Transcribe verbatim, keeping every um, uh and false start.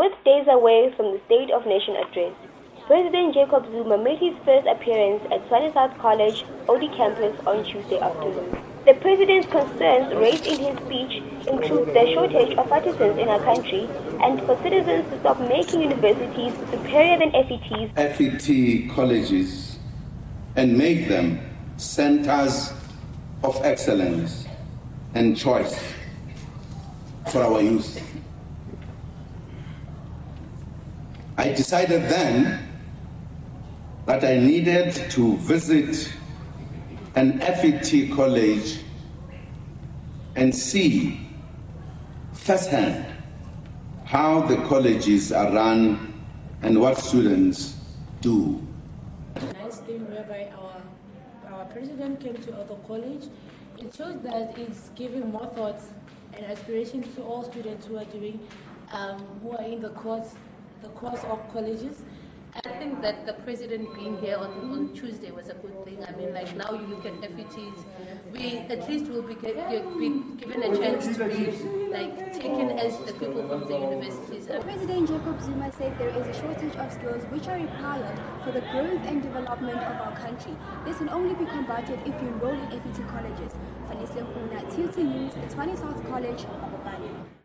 With days away from the State of Nation Address, President Jacob Zuma made his first appearance at Tshwane South College O D campus on Tuesday afternoon. The president's concerns raised in his speech include the shortage of artisans in our country and for citizens to stop making universities superior than F E Ts. F E T colleges and make them centers of excellence and choice for our youth. I decided then that I needed to visit an F E T college and see firsthand how the colleges are run and what students do. Nice thing whereby our, our president came to other college. It shows that it's giving more thoughts and aspirations to all students who are doing, um, who are in the course, the course of colleges. I think that the president being here on, on Tuesday was a good thing. I mean, like now you look at F E Ts, we at least will be, get, be given a chance to be like taken as the people from the universities. President Jacob Zuma said there is a shortage of skills which are required for the growth and development of our country. This will only be combated if you enroll in F E T colleges. Tshwane South College, Obabani.